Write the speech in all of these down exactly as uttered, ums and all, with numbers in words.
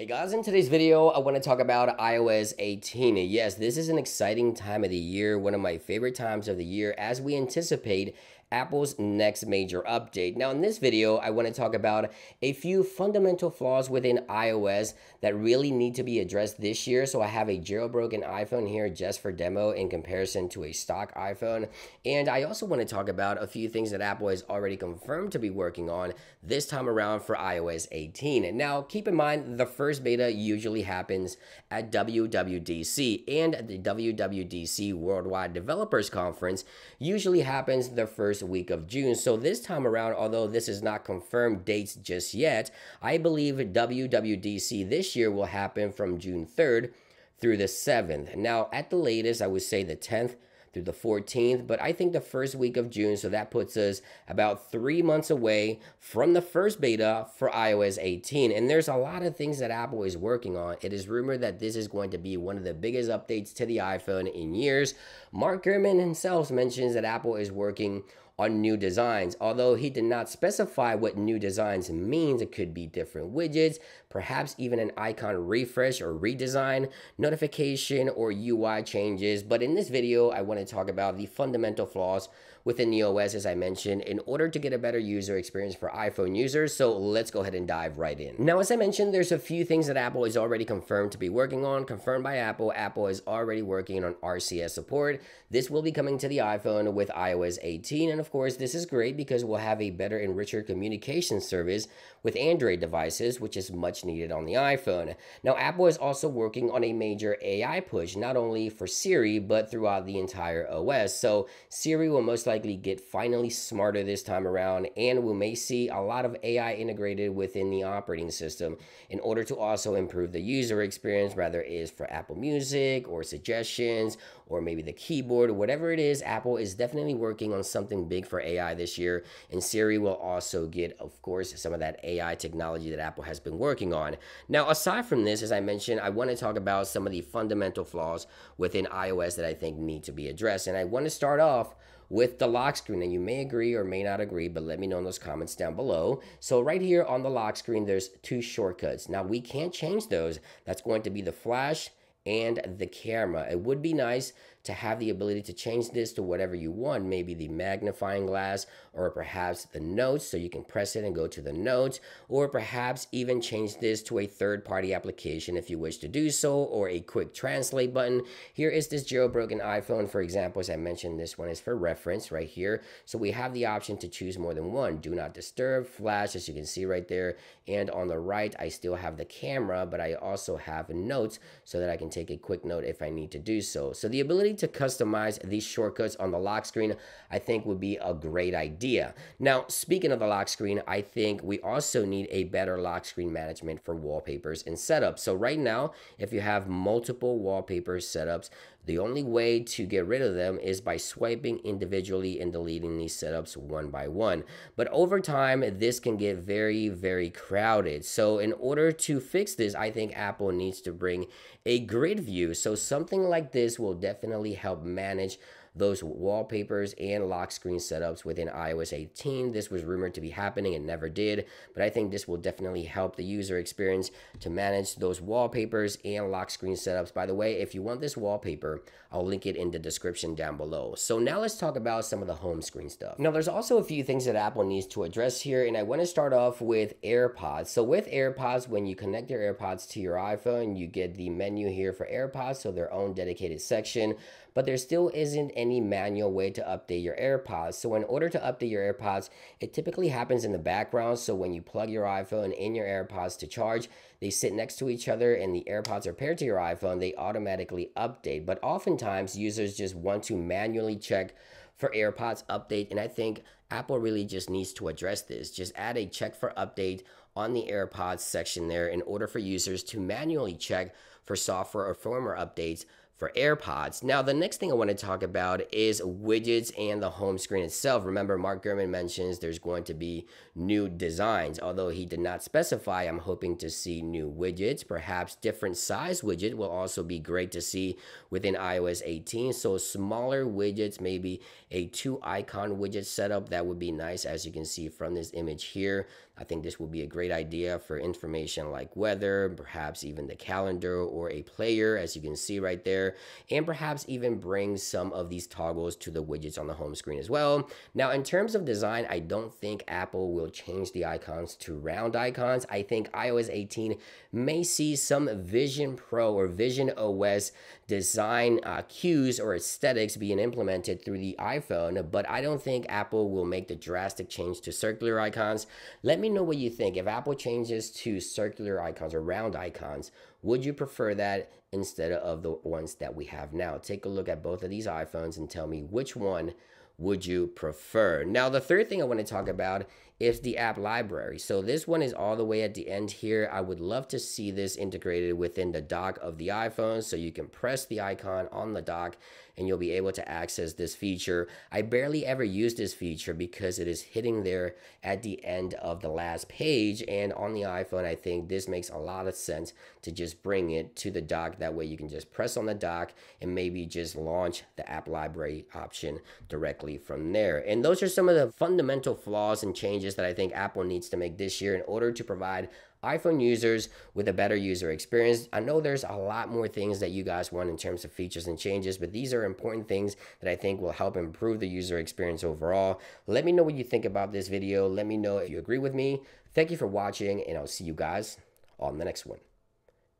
Hey guys, in today's video, I want to talk about i O S eighteen. Yes, this is an exciting time of the year, one of my favorite times of the year as we anticipate Apple's next major update. Now, in this video, I want to talk about a few fundamental flaws within iOS that really need to be addressed this year. So I have a jailbroken iPhone here just for demo in comparison to a stock iPhone. And I also want to talk about a few things that Apple has already confirmed to be working on this time around for i O S eighteen. Now, keep in mind, the first beta usually happens at W W D C, and at the W W D C Worldwide Developers Conference usually happens the first week of June. So this time around, although this is not confirmed dates just yet, I believe W W D C this year will happen from June third through the seventh. Now, at the latest, I would say the tenth through the fourteenth, but I think the first week of June, so that puts us about three months away from the first beta for i O S eighteen. And there's a lot of things that Apple is working on. It is rumored that this is going to be one of the biggest updates to the iPhone in years. Mark Gurman himself mentions that Apple is working on new designs, although he did not specify what new designs means. It could be different widgets, perhaps even an icon refresh or redesign, notification or U I changes. But in this video, I want to talk about the fundamental flaws within the O S, as I mentioned, in order to get a better user experience for iPhone users. So let's go ahead and dive right in. Now, as I mentioned, there's a few things that Apple is already confirmed to be working on. Confirmed by Apple, Apple is already working on R C S support. This will be coming to the iPhone with i O S eighteen, and of Of course, this is great because we'll have a better and richer communication service with Android devices, which is much needed on the iPhone. Now, Apple is also working on a major A I push, not only for Siri, but throughout the entire O S. So Siri will most likely get finally smarter this time around, and we may see a lot of A I integrated within the operating system in order to also improve the user experience, whether it is for Apple Music or suggestions, or maybe the keyboard, whatever it is. Apple is definitely working on something big for A I this year, and Siri will also get, of course, some of that A I technology that Apple has been working on. Now, aside from this, as I mentioned, I want to talk about some of the fundamental flaws within iOS that I think need to be addressed, and I want to start off with the lock screen. And you may agree or may not agree, but let me know in those comments down below. So right here on the lock screen, there's two shortcuts. Now, we can't change those. That's going to be the flash and the camera. It would be nice to have the ability to change this to whatever you want, maybe the magnifying glass, or perhaps the notes, so you can press it and go to the notes, or perhaps even change this to a third-party application if you wish to do so, or a quick translate button. Here is this jailbroken iPhone, for example. As I mentioned, this one is for reference right here, so we have the option to choose more than one. Do not disturb, flash, as you can see right there, and on the right I still have the camera, but I also have notes so that I can take a quick note if I need to do so. So the ability to customize these shortcuts on the lock screen, I think, would be a great idea. Now, speaking of the lock screen, I think we also need a better lock screen management for wallpapers and setups. So right now, if you have multiple wallpaper setups, the only way to get rid of them is by swiping individually and deleting these setups one by one. But over time, this can get very, very crowded. So in order to fix this, I think Apple needs to bring a grid view. So something like this will definitely help manage those wallpapers and lock screen setups within i O S eighteen. This was rumored to be happening and never did, but I think this will definitely help the user experience to manage those wallpapers and lock screen setups. By the way, if you want this wallpaper, I'll link it in the description down below. So now let's talk about some of the home screen stuff. Now, there's also a few things that Apple needs to address here, and I want to start off with AirPods. So with AirPods, when you connect your AirPods to your iPhone, you get the menu here for AirPods, so their own dedicated section, but there still isn't any manual way to update your AirPods. So in order to update your AirPods, it typically happens in the background. So when you plug your iPhone in your AirPods to charge, they sit next to each other, and the AirPods are paired to your iPhone. They automatically update, but oftentimes users just want to manually check for AirPods update, and I think Apple really just needs to address this. Just add a check for update on the AirPods section there in order for users to manually check for software or firmware updates for AirPods. Now, the next thing I want to talk about is widgets and the home screen itself. Remember, Mark Gurman mentions there's going to be new designs. Although he did not specify, I'm hoping to see new widgets. Perhaps different size widget will also be great to see within i O S eighteen. So smaller widgets, maybe a two icon widget setup, that would be nice, as you can see from this image here. I think this will be a great idea for information like weather, perhaps even the calendar or a player, as you can see right there, and perhaps even bring some of these toggles to the widgets on the home screen as well. Now, in terms of design, I don't think Apple will change the icons to round icons. I think i O S eighteen may see some Vision Pro or Vision O S design uh, cues or aesthetics being implemented through the iPhone, but I don't think Apple will make the drastic change to circular icons. Let me know what you think. If Apple changes to circular icons or round icons, would you prefer that instead of the ones that we have now? Take a look at both of these iPhones and tell me which one would you prefer. Now, the third thing I want to talk about is the app library. So this one is all the way at the end here. I would love to see this integrated within the dock of the iPhone, so you can press the icon on the dock and you'll be able to access this feature. I barely ever use this feature because it is hitting there at the end of the last page, and on the iPhone, I think this makes a lot of sense to just bring it to the dock. That way you can just press on the dock and maybe just launch the app library option directly from there. And those are some of the fundamental flaws and changes that I think Apple needs to make this year in order to provide iPhone users with a better user experience. I know there's a lot more things that you guys want in terms of features and changes, but these are important things that I think will help improve the user experience overall. Let me know what you think about this video. Let me know if you agree with me. Thank you for watching, and I'll see you guys on the next one.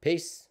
Peace.